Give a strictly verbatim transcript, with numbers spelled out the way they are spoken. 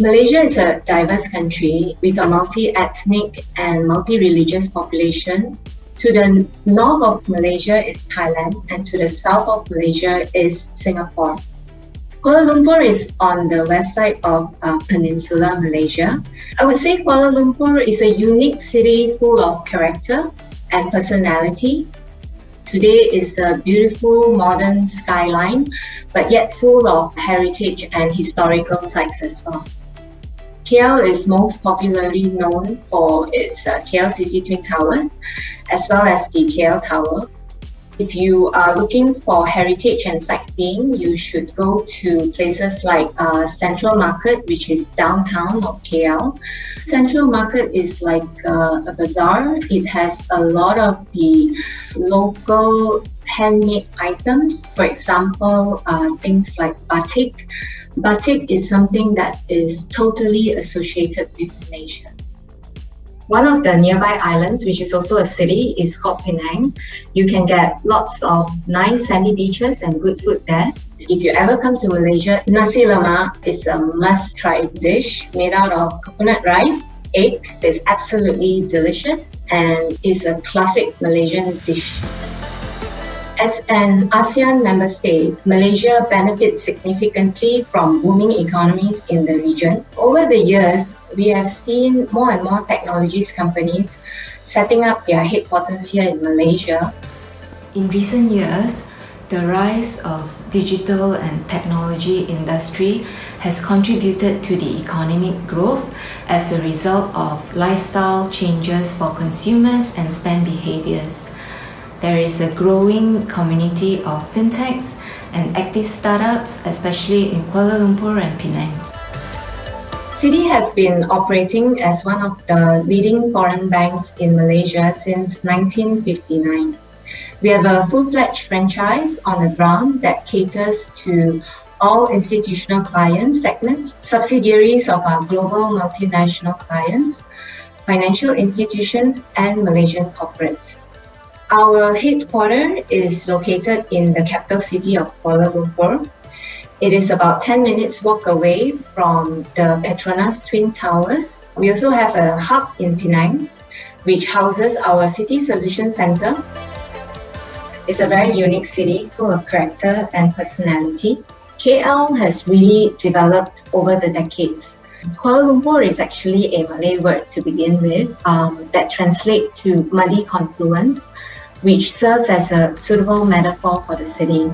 Malaysia is a diverse country with a multi-ethnic and multi-religious population. To the north of Malaysia is Thailand, and to the south of Malaysia is Singapore. Kuala Lumpur is on the west side of uh, Peninsula Malaysia. I would say Kuala Lumpur is a unique city full of character and personality. Today is the beautiful modern skyline, but yet full of heritage and historical sites as well. K L is most popularly known for its uh, K L C C Twin Towers, as well as the K L Tower. If you are looking for heritage and sightseeing, you should go to places like uh, Central Market, which is downtown of K L. Central Market is like uh, a bazaar. It has a lot of the local handmade items, for example, uh, things like batik. Batik is something that is totally associated with Malaysia. One of the nearby islands, which is also a city, is called Penang. You can get lots of nice sandy beaches and good food there. If you ever come to Malaysia, nasi lemak is a must-try dish made out of coconut rice, egg. It's absolutely delicious and is a classic Malaysian dish. As an ASEAN member state, Malaysia benefits significantly from booming economies in the region. Over the years, we have seen more and more technologies companies setting up their headquarters here in Malaysia. In recent years, the rise of digital and technology industry has contributed to the economic growth as a result of lifestyle changes for consumers and spend behaviors. There is a growing community of fintechs and active startups, especially in Kuala Lumpur and Penang. Citi has been operating as one of the leading foreign banks in Malaysia since nineteen fifty-nine. We have a full-fledged franchise on the ground that caters to all institutional client segments, subsidiaries of our global multinational clients, financial institutions and Malaysian corporates. Our headquarters is located in the capital city of Kuala Lumpur. It is about ten minutes walk away from the Petronas Twin Towers. We also have a hub in Penang, which houses our City Solution Centre. It's a very unique city, full of character and personality. K L has really developed over the decades. Kuala Lumpur is actually a Malay word to begin with um, that translates to muddy confluence, which serves as a suitable metaphor for the city.